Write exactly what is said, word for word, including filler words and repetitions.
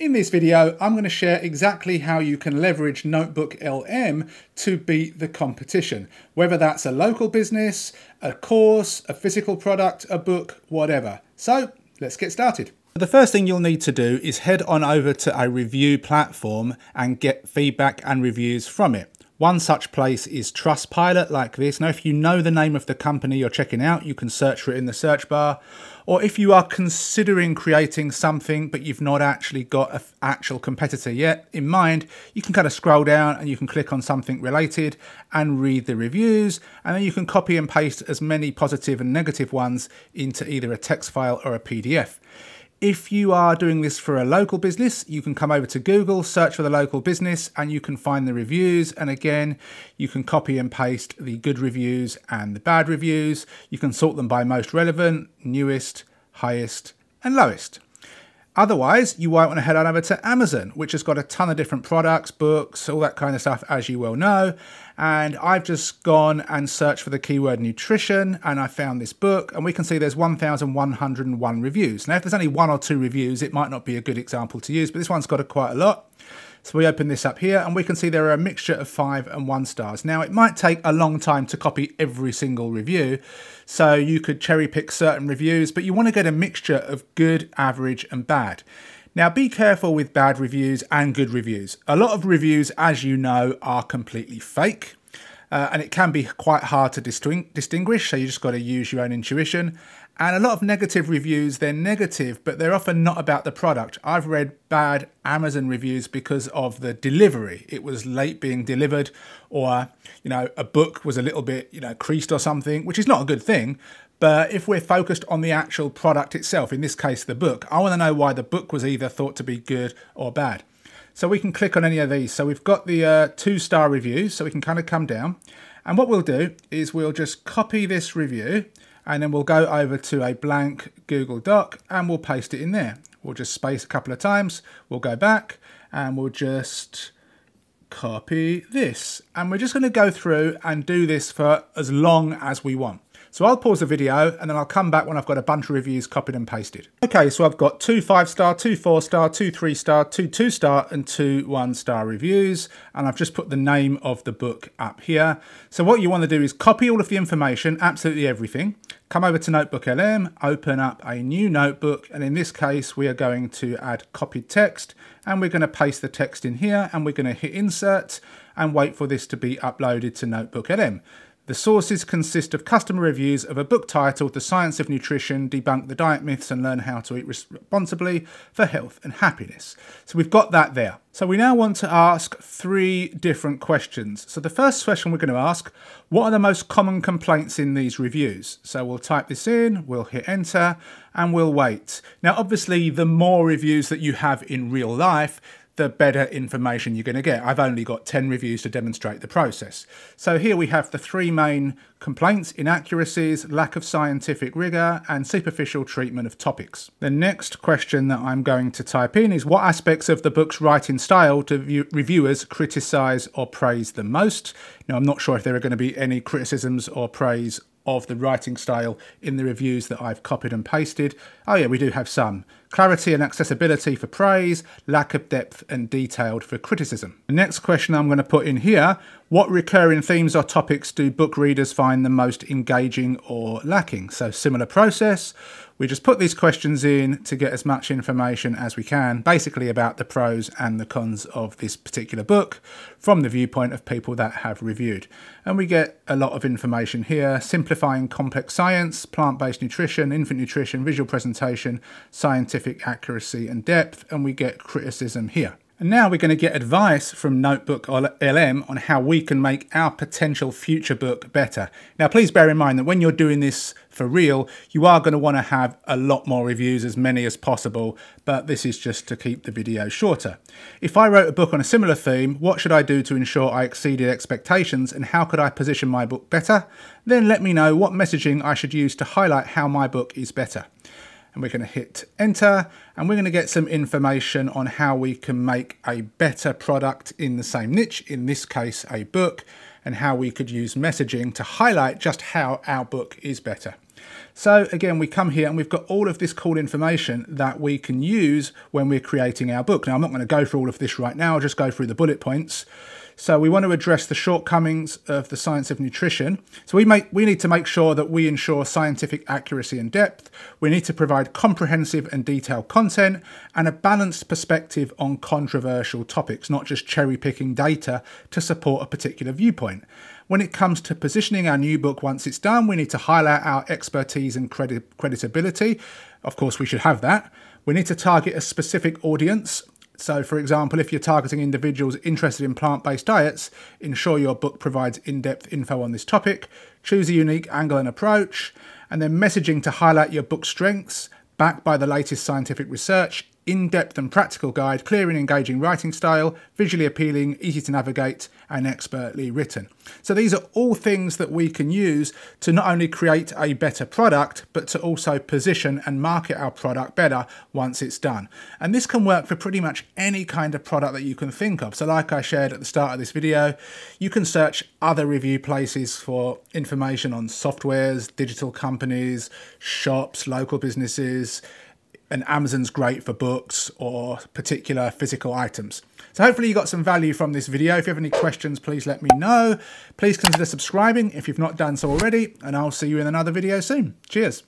In this video, I'm going to share exactly how you can leverage Notebook L M to beat the competition, whether that's a local business, a course, a physical product, a book, whatever. So let's get started. The first thing you'll need to do is head on over to a review platform and get feedback and reviews from it. One such place is Trustpilot, like this. Now, if you know the name of the company you're checking out, you can search for it in the search bar. Or if you are considering creating something, but you've not actually got an actual competitor yet in mind, you can kind of scroll down and you can click on something related and read the reviews. And then you can copy and paste as many positive and negative ones into either a text file or a P D F. If you are doing this for a local business, you can come over to Google, search for the local business, and you can find the reviews. And again, you can copy and paste the good reviews and the bad reviews. You can sort them by most relevant, newest, highest, and lowest. Otherwise, you might want to head on over to Amazon, which has got a ton of different products, books, all that kind of stuff, as you well know. And I've just gone and searched for the keyword nutrition, and I found this book, and we can see there's one thousand one hundred and one reviews. Now, if there's only one or two reviews, it might not be a good example to use, but this one's got a quite a lot. So we open this up here and we can see there are a mixture of five and one stars. Now, it might take a long time to copy every single review, so you could cherry pick certain reviews, but you want to get a mixture of good, average and bad. Now, be careful with bad reviews and good reviews. A lot of reviews, as you know, are completely fake. Uh, and it can be quite hard to distinguish, so you just got to use your own intuition. And a lot of negative reviews, they're negative, but they're often not about the product. I've read bad Amazon reviews because of the delivery. It was late being delivered, or, you know, a book was a little bit, you know, creased or something, which is not a good thing. But if we're focused on the actual product itself, in this case, the book, I want to know why the book was either thought to be good or bad. So we can click on any of these. So we've got the uh, two-star review, so we can kind of come down. And what we'll do is we'll just copy this review, and then we'll go over to a blank Google Doc, and we'll paste it in there. We'll just space a couple of times, we'll go back, and we'll just copy this. And we're just going to go through and do this for as long as we want. So I'll pause the video and then I'll come back when I've got a bunch of reviews copied and pasted. Okay, so I've got two five-star, two four-star, two three-star, two two-star and two one-star reviews. And I've just put the name of the book up here. So what you want to do is copy all of the information, absolutely everything. Come over to Notebook L M, open up a new notebook, and in this case we are going to add copied text, and we're going to paste the text in here, and we're going to hit insert and wait for this to be uploaded to Notebook L M. The sources consist of customer reviews of a book titled The Science of Nutrition: Debunk the Diet Myths and Learn How to Eat Responsibly for Health and Happiness. So we've got that there. So we now want to ask three different questions. So the first question we're going to ask, what are the most common complaints in these reviews? So we'll type this in, we'll hit enter, and we'll wait. Now, obviously, the more reviews that you have in real life, the better information you're going to get. I've only got ten reviews to demonstrate the process. So here we have the three main complaints: inaccuracies, lack of scientific rigor, and superficial treatment of topics. The next question that I'm going to type in is, what aspects of the book's writing style do view reviewers criticize or praise the most? Now, I'm not sure if there are going to be any criticisms or praise of the writing style in the reviews that I've copied and pasted. Oh yeah, we do have some. Clarity and accessibility for praise, lack of depth and detailed for criticism. The next question I'm going to put in here, what recurring themes or topics do book readers find the most engaging or lacking? So similar process, we just put these questions in to get as much information as we can, basically about the pros and the cons of this particular book from the viewpoint of people that have reviewed. And we get a lot of information here: simplifying complex science, plant-based nutrition, infant nutrition, visual presentation, scientific accuracy and depth, and we get criticism here. And now we're going to get advice from Notebook L M on how we can make our potential future book better. Now, please bear in mind that when you're doing this for real, you are going to want to have a lot more reviews, as many as possible, but this is just to keep the video shorter. If I wrote a book on a similar theme, what should I do to ensure I exceeded expectations, and how could I position my book better? Then let me know what messaging I should use to highlight how my book is better. And we're going to hit enter, and we're going to get some information on how we can make a better product in the same niche, in this case a book, and how we could use messaging to highlight just how our book is better. So again, we come here and we've got all of this cool information that we can use when we're creating our book. Now, I'm not going to go through all of this right now. I'll just go through the bullet points. So we want to address the shortcomings of the science of nutrition. So we make we need to make sure that we ensure scientific accuracy and depth. We need to provide comprehensive and detailed content and a balanced perspective on controversial topics, not just cherry-picking data to support a particular viewpoint. When it comes to positioning our new book once it's done, we need to highlight our expertise and credi- credibility. Of course, we should have that. We need to target a specific audience. So, for example, if you're targeting individuals interested in plant-based diets, ensure your book provides in-depth info on this topic, choose a unique angle and approach, and then messaging to highlight your book's strengths, backed by the latest scientific research, in-depth and practical guide, clear and engaging writing style, visually appealing, easy to navigate, and expertly written. So these are all things that we can use to not only create a better product, but to also position and market our product better once it's done. And this can work for pretty much any kind of product that you can think of. So like I shared at the start of this video, you can search other review places for information on softwares, digital companies, shops, local businesses, and Amazon's great for books or particular physical items. So hopefully you got some value from this video. If you have any questions, please let me know. Please consider subscribing if you've not done so already, and I'll see you in another video soon. Cheers.